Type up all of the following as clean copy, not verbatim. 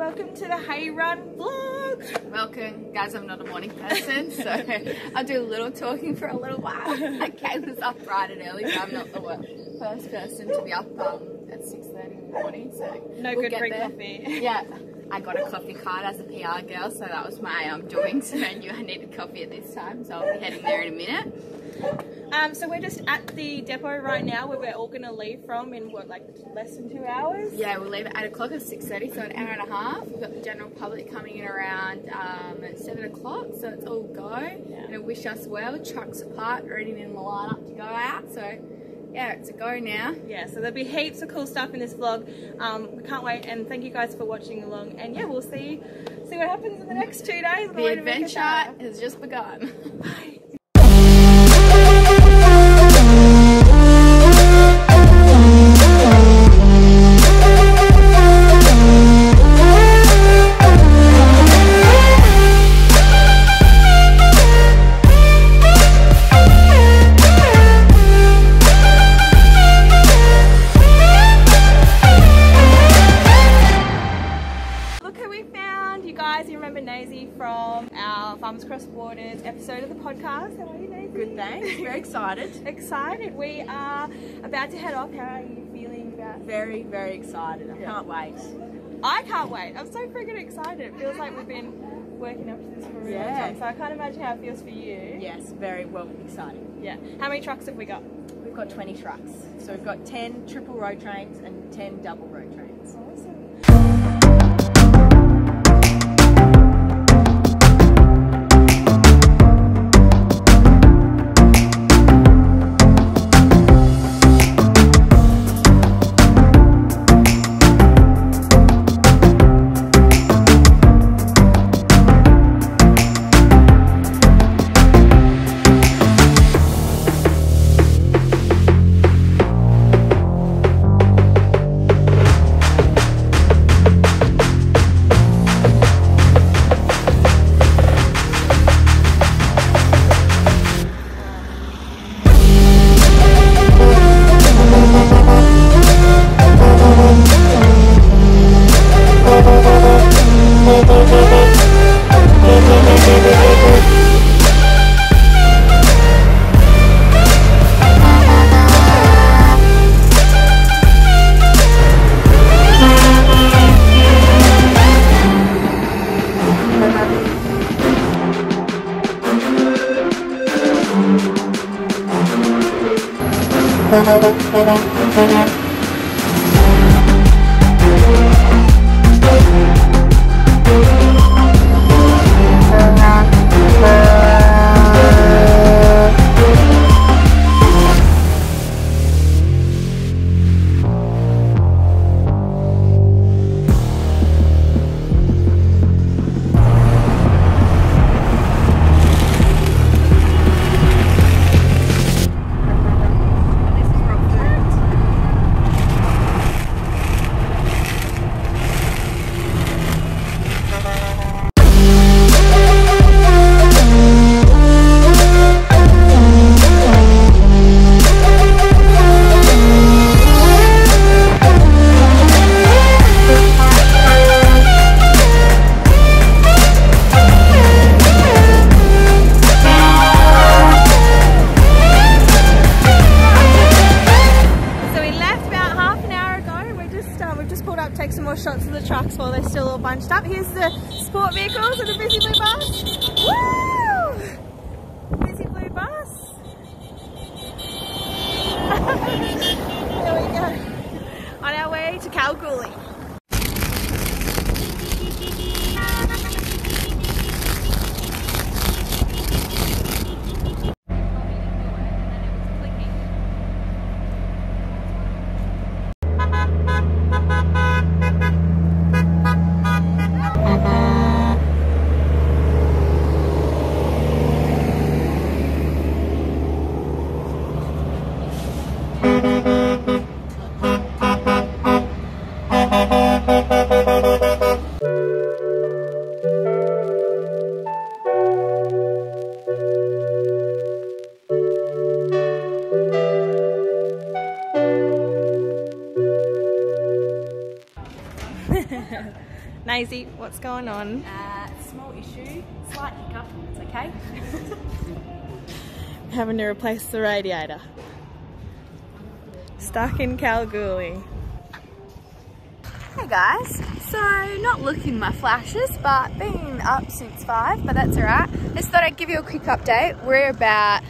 Welcome to the Hay Run vlog. Welcome, guys. I'm not a morning person, so I'll do a little talking for a little while. Kayla's up bright and early, but I'm not the first person to be up at 6:30 in the morning, so no we'll good free coffee. Yeah, I got a coffee card as a PR girl, so that was my doing. So I knew I needed coffee at this time, so I'll be heading there in a minute. So we're just at the depot right now where we're all going to leave from in what, like less than 2 hours? Yeah, we'll leave at 8 o'clock at 6:30, so an hour and a half. We've got the general public coming in around 7 o'clock, so it's all go. Yeah. And wish us well. Trucks apart, already in the lineup to go out, so yeah, it's a go now. Yeah, so there'll be heaps of cool stuff in this vlog. We can't wait, and thank you guys for watching along. And yeah, we'll see what happens in the next 2 days. The adventure has just begun. Bye. Episode of the podcast. How are you, Daisy? Good, thanks. Very excited. Excited. We are about to head off. How are you feeling about? Very, very excited. I can't wait. I can't wait. I'm so freaking excited. It feels like we've been working up to this for a really long time. So I can't imagine how it feels for you. Yes, very well exciting. Yeah. How many trucks have we got? We've got 20 trucks. So we've got 10 triple row trains and 10 double row trains. Awesome. To Kalgoorlie. Nazy, what's going on? Small issue, slight hiccup, it's okay. Having to replace the radiator. Stuck in Kalgoorlie. Hey guys, so not looking my flashes, but been up since 5, but that's alright. I just thought I'd give you a quick update. We're about,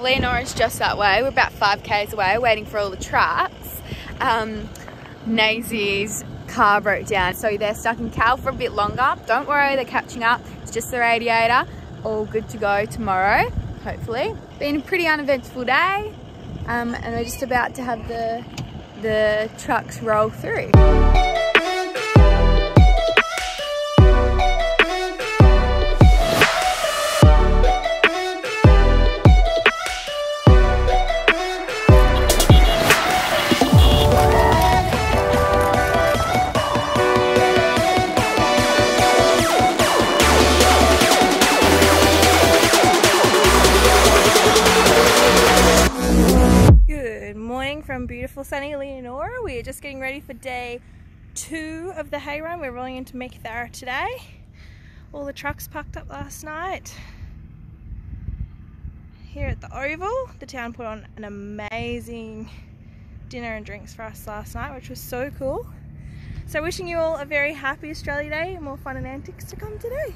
Leonora's just that way. We're about 5 k's away, waiting for all the trucks. Nazy's car broke down, so they're stuck in Cal for a bit longer. Don't worry, they're catching up. It's just the radiator. All good to go tomorrow, hopefully. Been a pretty uneventful day, and we're just about to have the trucks roll through. From beautiful sunny Leonora. We are just getting ready for day 2 of the Hay Run. We're rolling into Meekatharra today. All the trucks parked up last night. Here at the Oval, the town put on an amazing dinner and drinks for us last night, which was so cool. So wishing you all a very happy Australia Day and more fun and antics to come today.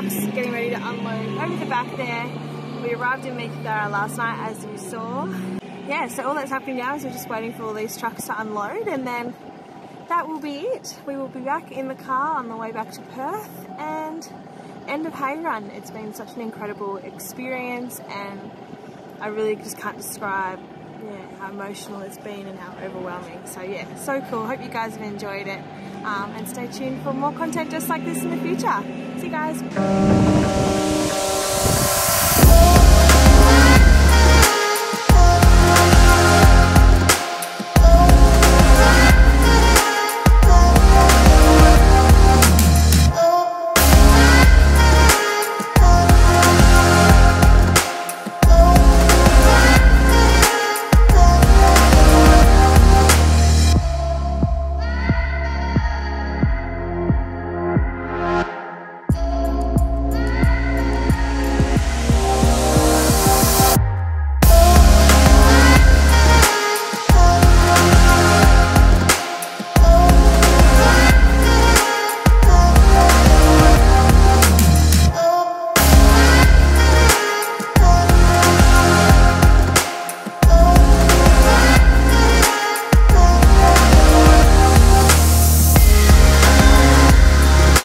truck's getting ready to unload over the back there. We arrived in Meekatharra last night, as you saw. Yeah, so all that's happening now is we're just waiting for all these trucks to unload, and then that will be it. We will be back in the car on the way back to Perth, and end of Hay Run. It's been such an incredible experience, and I really just can't describe how emotional it's been and how overwhelming. So yeah, so cool. Hope you guys have enjoyed it, and stay tuned for more content just like this in the future. See you guys.